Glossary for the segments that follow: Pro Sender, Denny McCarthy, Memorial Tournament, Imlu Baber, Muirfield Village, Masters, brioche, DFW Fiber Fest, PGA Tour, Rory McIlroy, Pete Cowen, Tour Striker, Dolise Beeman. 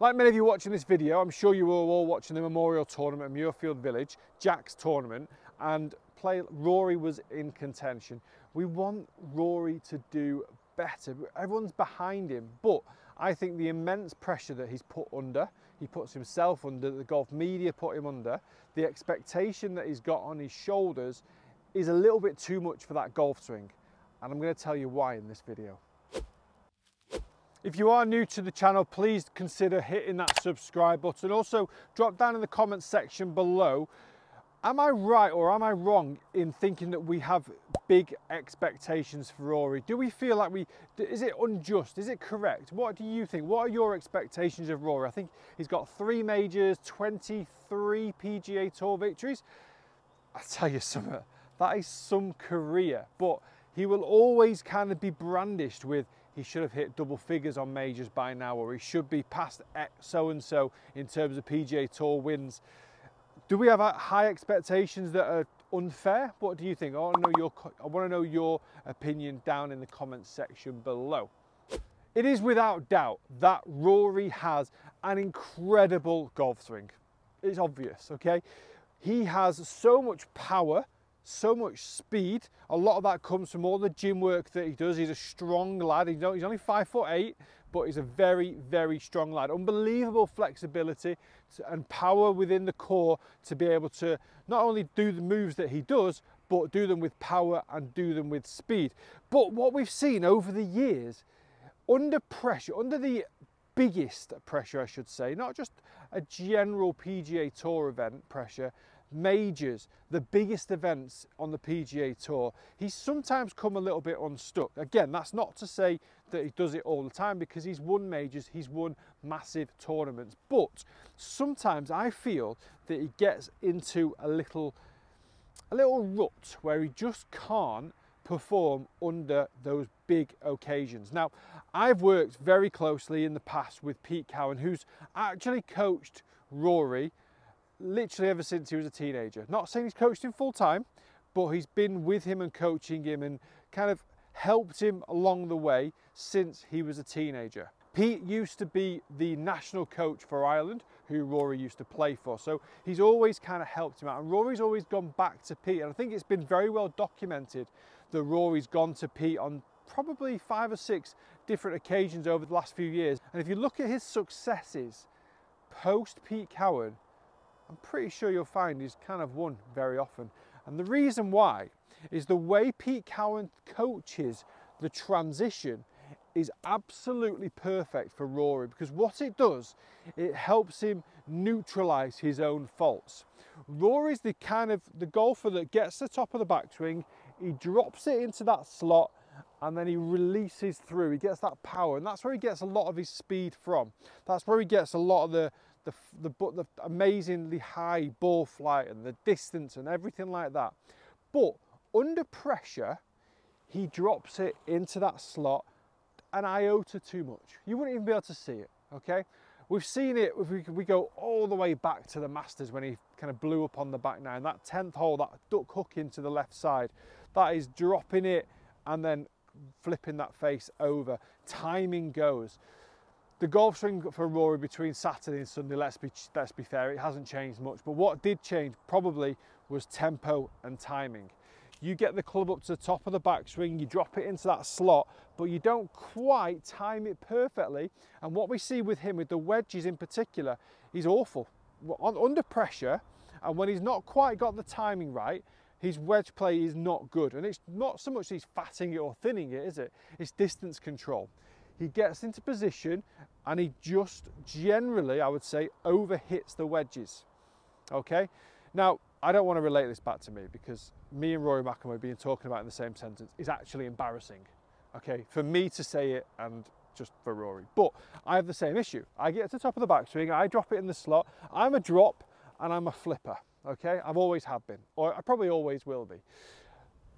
Like many of you watching this video, I'm sure you were all watching the Memorial Tournament at Muirfield Village, Jack's tournament, and Rory was in contention. We want Rory to do better. Everyone's behind him, but I think the immense pressure that he's put under, he puts himself under, the golf media put him under, the expectation that he's got on his shoulders is a little bit too much for that golf swing. And I'm going to tell you why in this video. If you are new to the channel, please consider hitting that subscribe button. Also, drop down in the comments section below. Am I right or am I wrong in thinking that we have big expectations for Rory? Do we feel like is it unjust? Is it correct? What do you think? What are your expectations of Rory? I think he's got 3 majors, 23 PGA Tour victories. I tell you something, that is some career, but he will always kind of be brandished with, he should have hit double figures on majors by now, or he should be past so-and-so in terms of PGA Tour wins. Do we have high expectations that are unfair? What do you think? I want to know your opinion down in the comments section below. It is without doubt that Rory has an incredible golf swing. It's obvious, okay? He has so much power, so much speed. A lot of that comes from all the gym work that he does. He's a strong lad. He's only 5'8", but he's a very, very strong lad. Unbelievable flexibility and power within the core to be able to not only do the moves that he does, but do them with power and do them with speed. But what we've seen over the years, under pressure, under the biggest pressure, I should say, not just a general PGA Tour event pressure, majors, the biggest events on the PGA Tour, he's sometimes come a little bit unstuck. Again, that's not to say that he does it all the time, because he's won majors, he's won massive tournaments, but sometimes I feel that he gets into a little rut where he just can't perform under those big occasions. Now, I've worked very closely in the past with Pete Cowen, who's actually coached Rory literally ever since he was a teenager. Not saying he's coached him full time, but he's been with him and coaching him and kind of helped him along the way since he was a teenager. Pete used to be the national coach for Ireland, who Rory used to play for. So he's always kind of helped him out. And Rory's always gone back to Pete. And I think it's been very well documented that Rory's gone to Pete on probably 5 or 6 different occasions over the last few years. And if you look at his successes post Pete Cowen, I'm pretty sure you'll find he's kind of won very often. And the reason why is the way Pete Cowen coaches the transition is absolutely perfect for Rory, because what it does, it helps him neutralize his own faults. Rory's the golfer that gets the top of the backswing, he drops it into that slot, and then he releases through. He gets that power, and that's where he gets a lot of his speed from. That's where he gets a lot of the amazingly high ball flight and the distance and everything like that. But under pressure, he drops it into that slot an iota too much. You wouldn't even be able to see it, okay? We've seen it, if we go all the way back to the Masters when he kind of blew up on the back nine, that 10th hole, that duck hook into the left side, that is dropping it and then flipping that face over. Timing goes. The golf swing for Rory between Saturday and Sunday, let's be fair, it hasn't changed much. But what did change probably was tempo and timing. You get the club up to the top of the backswing, you drop it into that slot, but you don't quite time it perfectly. And what we see with him, with the wedges in particular, he's awful. Under pressure, and when he's not quite got the timing right, his wedge play is not good. And it's not so much he's fatting it or thinning it, is it? It's distance control. He gets into position and he just generally, I would say, overhits the wedges, okay? Now, I don't want to relate this back to me, because me and Rory McIlroy being talking about in the same sentence is actually embarrassing, okay? For me to say it and just for Rory. But I have the same issue. I get to the top of the backswing, I drop it in the slot, I'm a drop and I'm a flipper, okay? I've always have been, or I probably always will be.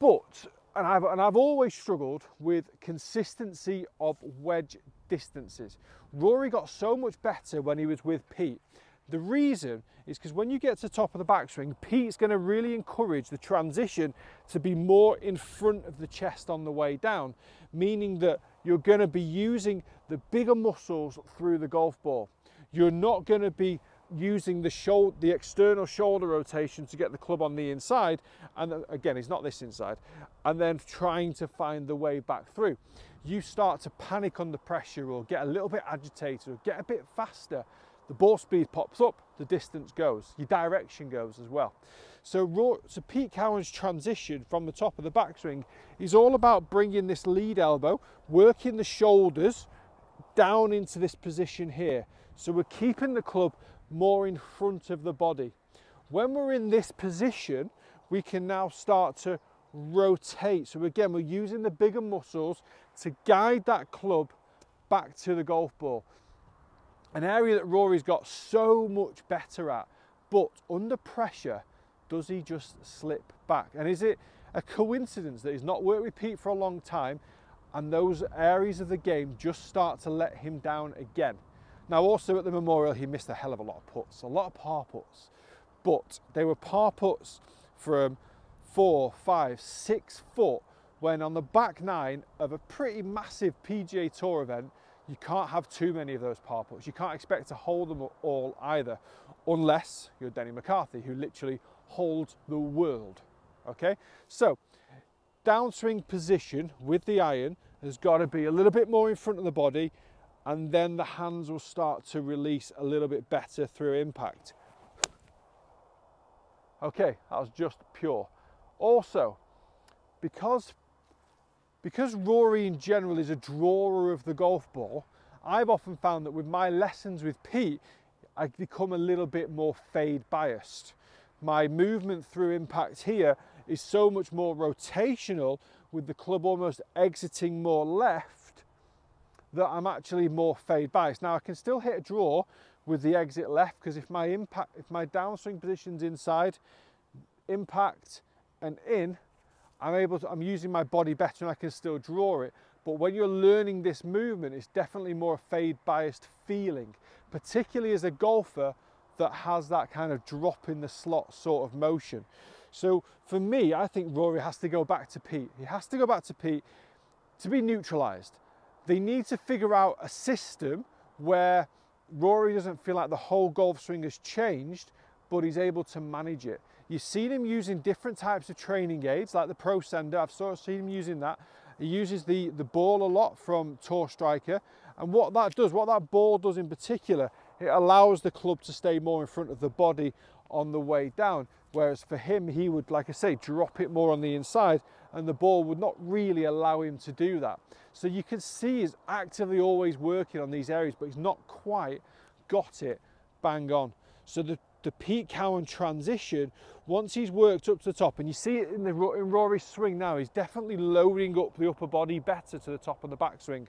But And I've always struggled with consistency of wedge distances. Rory got so much better when he was with Pete. The reason is because when you get to the top of the backswing, Pete's going to really encourage the transition to be more in front of the chest on the way down, meaning that you're going to be using the bigger muscles through the golf ball. You're not going to be using the external shoulder rotation to get the club on the inside, and again it's not this inside, and then trying to find the way back through. You start to panic under pressure or get a little bit agitated or get a bit faster, the ball speed pops up, the distance goes, your direction goes as well. So Pete Cowen's transition from the top of the backswing is all about bringing this lead elbow, working the shoulders down into this position here. So we're keeping the club more in front of the body. When we're in this position, we can now start to rotate. So again, we're using the bigger muscles to guide that club back to the golf ball. An area that Rory's got so much better at, but under pressure, does he just slip back? And is it a coincidence that he's not worked with Pete for a long time and those areas of the game just start to let him down again? Now also at the Memorial, he missed a hell of a lot of putts, a lot of par putts, but they were par putts from 4, 5, 6 foot, when on the back nine of a pretty massive PGA Tour event, you can't have too many of those par putts. You can't expect to hold them all either, unless you're Denny McCarthy, who literally holds the world, okay? So, downswing position with the iron has got to be a little bit more in front of the body, and then the hands will start to release a little bit better through impact. Okay, that was just pure. Also, because Rory in general is a drawer of the golf ball, I've often found that with my lessons with Pete, I've become a little bit more fade biased. My movement through impact here is so much more rotational, with the club almost exiting more left, that I'm actually more fade biased. Now I can still hit a draw with the exit left, because if my downswing position's inside, impact and in, I'm using my body better and I can still draw it. But when you're learning this movement, it's definitely more a fade biased feeling, particularly as a golfer that has that kind of drop in the slot sort of motion. So for me, I think Rory has to go back to Pete. He has to go back to Pete to be neutralized. They need to figure out a system where Rory doesn't feel like the whole golf swing has changed, but he's able to manage it. You've seen him using different types of training aids, like the Pro Sender. I've sort of seen him using that. He uses the ball a lot from Tour Striker. And what that ball does in particular, it allows the club to stay more in front of the body on the way down. Whereas for him, he would, like I say, drop it more on the inside, and the ball would not really allow him to do that. So you can see he's actively always working on these areas, but he's not quite got it bang on. So the Pete Cowen transition, once he's worked up to the top, and you see it in Rory's swing now, he's definitely loading up the upper body better to the top of the backswing.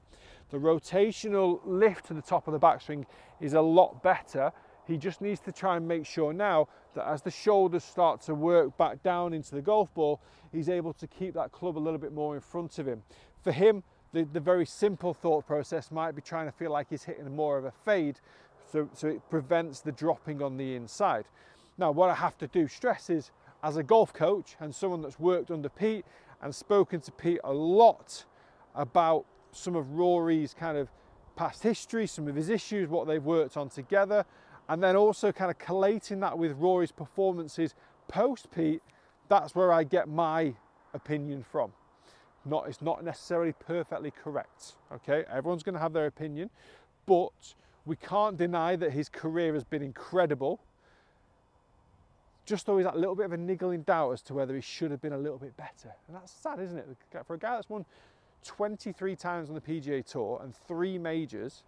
The rotational lift to the top of the backswing is a lot better. He just needs to try and make sure now that as the shoulders start to work back down into the golf ball, he's able to keep that club a little bit more in front of him. For him, the very simple thought process might be trying to feel like he's hitting more of a fade, so it prevents the dropping on the inside. Now, what I have to do stress is, as a golf coach and someone that's worked under Pete and spoken to Pete a lot about some of Rory's kind of past history, some of his issues, what they've worked on together, and then also kind of collating that with Rory's performances post-Pete, that's where I get my opinion from. It's not necessarily perfectly correct, okay? Everyone's gonna have their opinion, but we can't deny that his career has been incredible. Just always that little bit of a niggling doubt as to whether he should have been a little bit better. And that's sad, isn't it? For a guy that's won 23 times on the PGA Tour and 3 majors,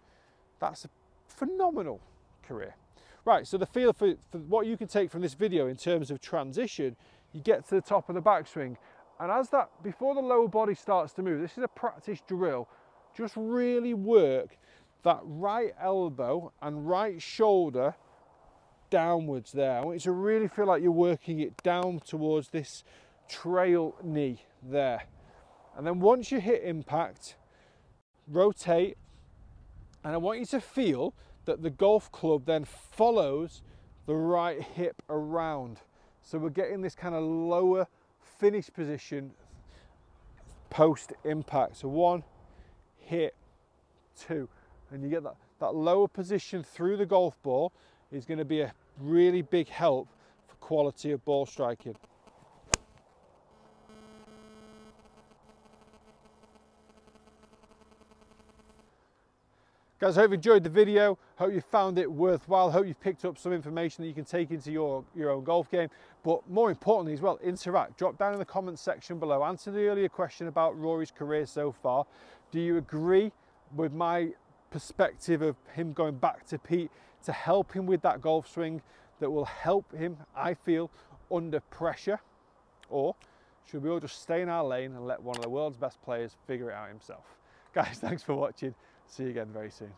that's a phenomenal career. Right, so the feel for what you can take from this video in terms of transition, you get to the top of the backswing, and before the lower body starts to move, this is a practice drill, just really work that right elbow and right shoulder downwards there. I want you to really feel like you're working it down towards this trail knee there. And then once you hit impact, rotate, and I want you to feel that the golf club then follows the right hip around. So we're getting this kind of lower finish position post impact. So 1, hit, 2. And you get that, that lower position through the golf ball is going to be a really big help for quality of ball striking. Guys, I hope you enjoyed the video, hope you found it worthwhile, hope you've picked up some information that you can take into your own golf game, but more importantly as well, interact. Drop down in the comments section below, answer the earlier question about Rory's career so far. Do you agree with my perspective of him going back to Pete to help him with that golf swing that will help him, I feel, under pressure? Or should we all just stay in our lane and let one of the world's best players figure it out himself? Guys, thanks for watching. See you again very soon.